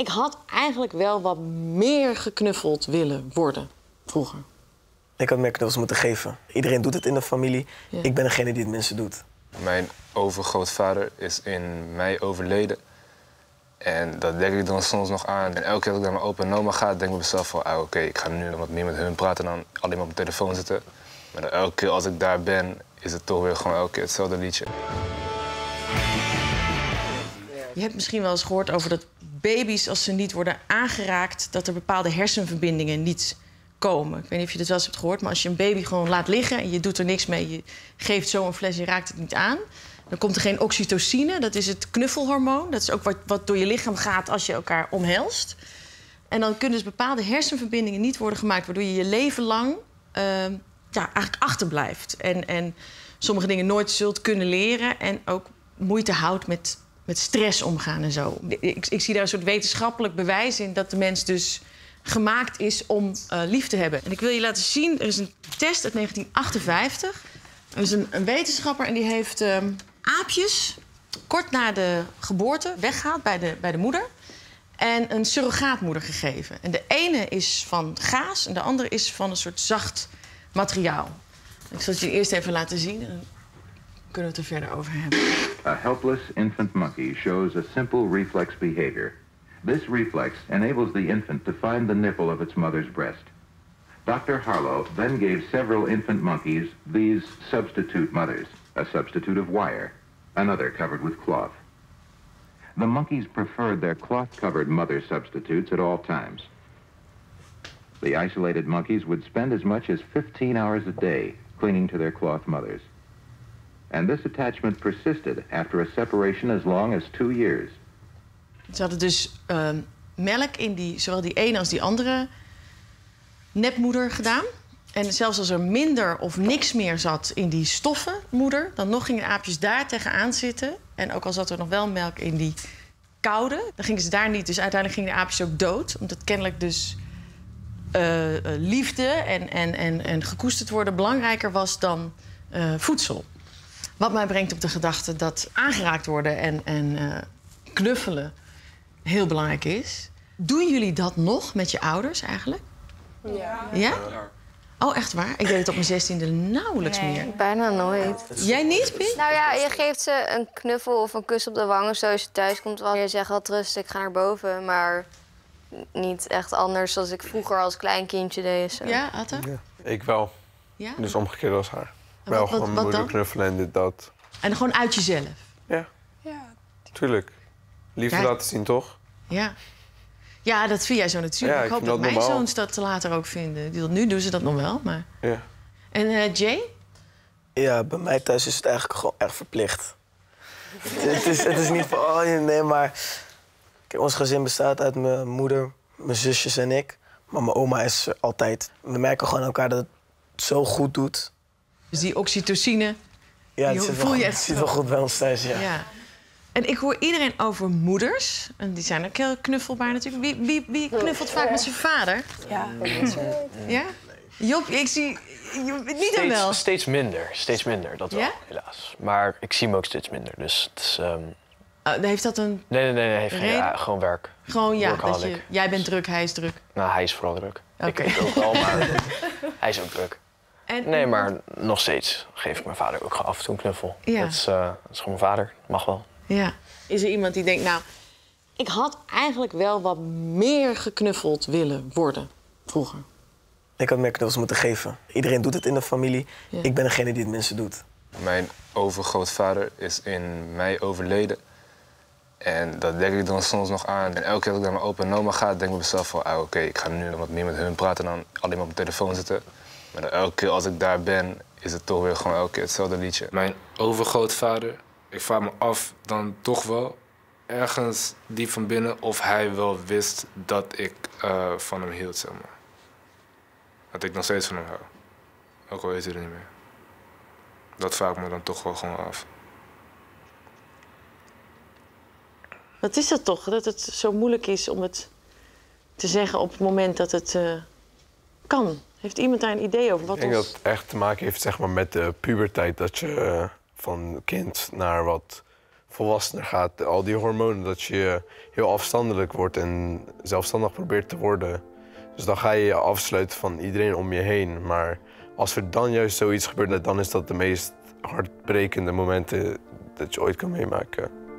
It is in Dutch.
Ik had eigenlijk wel wat meer geknuffeld willen worden vroeger. Ik had meer knuffels moeten geven. Iedereen doet het in de familie. Ja. Ik ben degene die het mensen doet. Mijn overgrootvader is in mei overleden. En dat denk ik dan soms nog aan. En elke keer als ik naar mijn opa en oma ga, denk ik mezelf van... Ah, oké, ik ga nu wat meer met hun praten dan alleen maar op mijn telefoon zitten. Maar dan elke keer als ik daar ben, is het toch weer gewoon elke keer hetzelfde liedje. Je hebt misschien wel eens gehoord over dat baby's, als ze niet worden aangeraakt... dat er bepaalde hersenverbindingen niet komen. Ik weet niet of je dat wel eens hebt gehoord, maar als je een baby gewoon laat liggen... en je doet er niks mee, je geeft zo een fles, je raakt het niet aan... dan komt er geen oxytocine, dat is het knuffelhormoon. Dat is ook wat door je lichaam gaat als je elkaar omhelst. En dan kunnen dus bepaalde hersenverbindingen niet worden gemaakt... waardoor je je leven lang eigenlijk achterblijft. En sommige dingen nooit zult kunnen leren... en ook moeite houdt met stress omgaan en zo. Ik zie daar een soort wetenschappelijk bewijs in... dat de mens dus gemaakt is om lief te hebben. En ik wil je laten zien, er is een test uit 1958. Er is een wetenschapper en die heeft aapjes kort na de geboorte weggehaald bij de moeder... en een surrogaatmoeder gegeven. En de ene is van gaas en de andere is van een soort zacht materiaal. Ik zal het je eerst even laten zien... kunnen we het er verder over hebben. A helpless infant monkey shows a simple reflex behavior. This reflex enables the infant to find the nipple of its mother's breast. Dr. Harlow then gave several infant monkeys these substitute mothers, a substitute of wire, another covered with cloth. The monkeys preferred their cloth-covered mother substitutes at all times. The isolated monkeys would spend as much as 15 hours a day clinging to their cloth mothers. En dit attachment persisted after a separation as long as 2 years. Ze hadden dus melk in zowel die ene als die andere nepmoeder gedaan. En zelfs als er minder of niks meer zat in die stoffenmoeder... dan nog gingen de aapjes daar tegenaan zitten. En ook al zat er nog wel melk in die koude, dan gingen ze daar niet. Dus uiteindelijk gingen de aapjes ook dood. Omdat kennelijk dus liefde en gekoesterd worden belangrijker was dan voedsel. Wat mij brengt op de gedachte dat aangeraakt worden en knuffelen heel belangrijk is. Doen jullie dat nog met je ouders eigenlijk? Ja. Ja? Oh, echt waar? Ik deed het op mijn 16e nauwelijks meer. Bijna nooit. Jij niet, Piet? Nou ja, je geeft ze een knuffel of een kus op de wang of zo als je thuis komt. Je zegt wel rustig, ik ga naar boven, maar niet echt anders zoals ik vroeger als klein kindje deed. Zo. Ja, Atta? Ja. Ik wel. Ja? Dus omgekeerd als haar. Wel gewoon moeder knuffelen en dit, dat. En gewoon uit jezelf? Ja. Ja. Tuurlijk. Liefde laten zien, toch? Ja. Ja, dat vind jij zo natuurlijk. Ja, ik hoop dat mijn zoons dat later ook vinden. Nu doen ze dat nog wel, maar... Ja. En Jay? Ja, bij mij thuis is het eigenlijk gewoon echt verplicht. het is niet van, oh nee, maar... Kijk, ons gezin bestaat uit mijn moeder, mijn zusjes en ik. Maar mijn oma is er altijd. We merken gewoon elkaar dat het zo goed doet... Dus die oxytocine, ja, die voel je echt. Het zit wel goed bij ons thuis, ja. Ja. En ik hoor iedereen over moeders. En die zijn ook heel knuffelbaar natuurlijk. Wie knuffelt vaak met zijn vader? Ja. Ja? Job, ik zie... Niet dan wel. Steeds minder, dat wel, helaas. Maar ik zie hem ook steeds minder, dus het is... heeft dat een... Nee, heeft geen, gewoon werk. Gewoon, ja, dat je, jij bent druk, hij is druk. Nou, hij is vooral druk. Okay. Ik ook wel, maar hij is ook druk. Nee, maar nog steeds geef ik mijn vader ook af en toe een knuffel. Ja. Dat is gewoon mijn vader. Mag wel. Ja. Is er iemand die denkt, nou, ik had eigenlijk wel wat meer geknuffeld willen worden vroeger? Ik had meer knuffels moeten geven. Iedereen doet het in de familie. Ja. Ik ben degene die het mensen doet. Mijn overgrootvader is in mei overleden. En dat denk ik dan soms nog aan. En elke keer als ik naar mijn opa en oma ga, denk ik mezelf van... Ah, oké, ik ga nu wat meer met hun praten dan alleen maar op mijn telefoon zitten. Maar elke keer als ik daar ben, is het toch weer gewoon elke keer hetzelfde liedje. Mijn overgrootvader, ik vraag me af dan toch wel ergens diep van binnen... of hij wel wist dat ik van hem hield, zeg maar. Dat ik nog steeds van hem hou. Ook al weet hij er niet meer. Dat vraag ik me dan toch wel gewoon af. Wat is dat toch, dat het zo moeilijk is om het te zeggen op het moment dat het kan? Heeft iemand daar een idee over? Ik denk dat het echt te maken heeft, zeg maar, met de pubertijd. Dat je van kind naar wat volwassener gaat. Al die hormonen, dat je heel afstandelijk wordt en zelfstandig probeert te worden. Dus dan ga je je afsluiten van iedereen om je heen. Maar als er dan juist zoiets gebeurt, dan is dat de meest hartbrekende momenten dat je ooit kan meemaken.